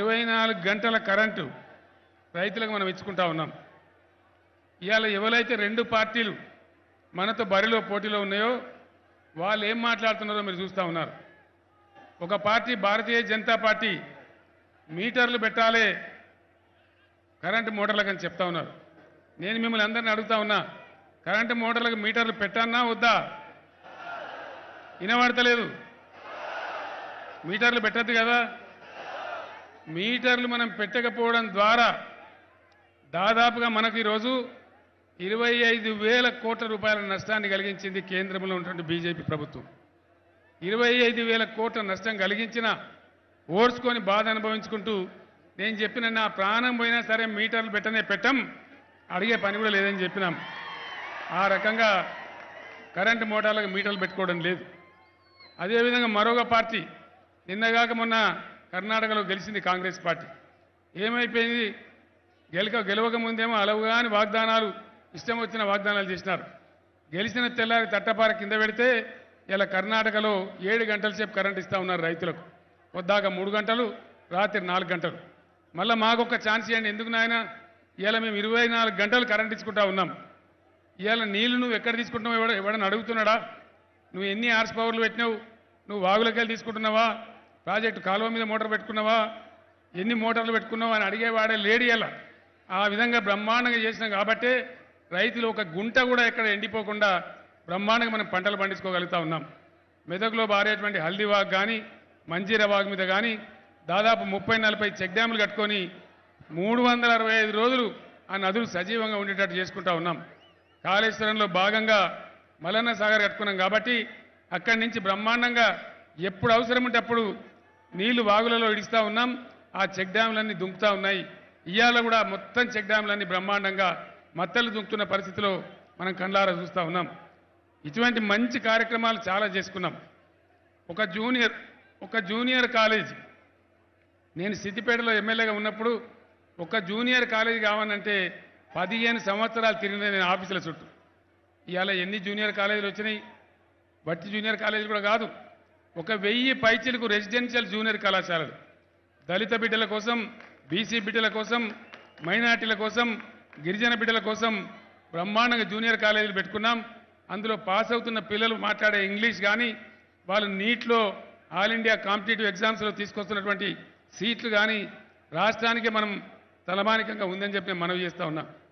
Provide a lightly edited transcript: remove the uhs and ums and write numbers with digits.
24 గంటల కరెంట్ రైతులకు మనం ఇచ్చుకుంటా ఉన్నాం. ఇయాల ఎవరైతే రెండు పార్టీలు మనతో బరిలో పోటిలో ఉన్నాయో వాళ్ళు ఏం మాట్లాడుతున్నారో మీరు చూస్తా ఉన్నారు. ఒక పార్టీ భారతీయ జనతా పార్టీ మీటర్లు పెట్టాలి కరెంట్ మోటార్లకు అని చెప్తా ఉన్నారు. నేను మిమ్మల్ని అందరిని అడుగుతా ఉన్నా, కరెంట్ మోటార్లకు మీటర్లు పెట్టానా వద్దా? వినబడతలేదు. మీటర్లు పెట్టద్దు కదా. మీటర్లు మనం పెట్టకపోవడం ద్వారా దాదాపుగా మనకు ఈరోజు 25,000 కోట్ల రూపాయల నష్టాన్ని కలిగించింది కేంద్రంలో ఉన్నటువంటి బీజేపీ ప్రభుత్వం. 25,000 కోట్ల నష్టం కలిగించిన ఓర్చుకొని బాధ అనుభవించుకుంటూ నేను చెప్పిన నా ప్రాణం పోయినా సరే మీటర్లు పెట్టం అడిగే పని కూడా లేదని చెప్పినాం. ఆ రకంగా కరెంటు మోటార్లకు మీటర్లు పెట్టుకోవడం లేదు. అదేవిధంగా మరొక పార్టీ నిన్నగాక మొన్న కర్ణాటకలో గెలిచింది కాంగ్రెస్ పార్టీ. ఏమైపోయింది? గెలవకముందేమో అలవుగాని వాగ్దానాలు, ఇష్టం వచ్చిన వాగ్దానాలు చేసినారు. గెలిచిన తెల్లారి తట్టపార కింద పెడితే ఇలా కర్ణాటకలో 7 గంటల సేపు కరెంట్ ఇస్తూ ఉన్నారు రైతులకు. పొద్దాక 3 గంటలు, రాత్రి 4 గంటలు. మళ్ళీ మాకొక ఛాన్స్ ఇవ్వండి. ఎందుకు నాయన? ఇలా మేము 24 గంటలు కరెంట్ ఇచ్చుకుంటా ఉన్నాం. ఇలా నీళ్లు నువ్వు ఎక్కడ తీసుకుంటున్నావు? ఎవడని అడుగుతున్నాడా? నువ్వు ఎన్ని హార్స్ పవర్లు పెట్టినావు? నువ్వు వాగులకి వెళ్ళి తీసుకుంటున్నావా? ప్రాజెక్టు కాలువ మీద మోటార్ పెట్టుకున్నావా? ఎన్ని మోటార్లు పెట్టుకున్నావు అని అడిగేవాడే లేడు. ఇలా ఆ విధంగా బ్రహ్మాండంగా చేసినాం కాబట్టి రైతులు ఒక గుంట కూడా ఎక్కడ ఎండిపోకుండా బ్రహ్మాండంగా మనం పంటలు పండించుకోగలుగుతా ఉన్నాం. మెదక్లో బారేటువంటి హల్దీవాగ్ కానీ మంజీరా వాగ్ మీద కానీ దాదాపు 30-40 చెక్ డ్యాములు కట్టుకొని 365 రోజులు ఆ నదులు సజీవంగా ఉండేటట్టు చేసుకుంటా ఉన్నాం. కాళేశ్వరంలో భాగంగా మలన్న సాగర్ కట్టుకున్నాం కాబట్టి అక్కడి నుంచి బ్రహ్మాండంగా ఎప్పుడు అవసరం ఉంటే అప్పుడు నీళ్లు వాగులలో ఇడుస్తూ ఉన్నాం. ఆ చెక్ డ్యాములన్నీ దుంకుతూ ఉన్నాయి. ఇవాళ కూడా మొత్తం చెక్ డ్యాములన్నీ బ్రహ్మాండంగా మత్తలు దుంకుతున్న పరిస్థితిలో మనం కళ్ళారా చూస్తూ ఉన్నాం. ఇటువంటి మంచి కార్యక్రమాలు చాలా చేసుకున్నాం. ఒక జూనియర్ కాలేజ్, నేను సిద్దిపేటలో ఎమ్మెల్యేగా ఉన్నప్పుడు ఒక జూనియర్ కాలేజ్ కావాలంటే 15 సంవత్సరాలు తిరిగిన నేను ఆఫీసుల చుట్టూ. ఇవాళ ఎన్ని జూనియర్ కాలేజీలు వచ్చినాయి? వట్టి జూనియర్ కాలేజీలు కూడా కాదు, 1,000 పైచీలకు రెసిడెన్షియల్ జూనియర్ కళాశాలలు దళిత బిడ్డల కోసం, బీసీ బిడ్డల కోసం, మైనార్టీల కోసం, గిరిజన బిడ్డల కోసం బ్రహ్మాండంగా జూనియర్ కాలేజీలు పెట్టుకున్నాం. అందులో పాస్ అవుతున్న పిల్లలు మాట్లాడే ఇంగ్లీష్ కానీ, వాళ్ళు నీట్లో ఆల్ ఇండియా కాంపిటేటివ్ ఎగ్జామ్స్లో తీసుకొస్తున్నటువంటి సీట్లు కానీ రాష్ట్రానికే మనం తలమానికంగా ఉందని చెప్పి మనవి చేస్తూ ఉన్నాం.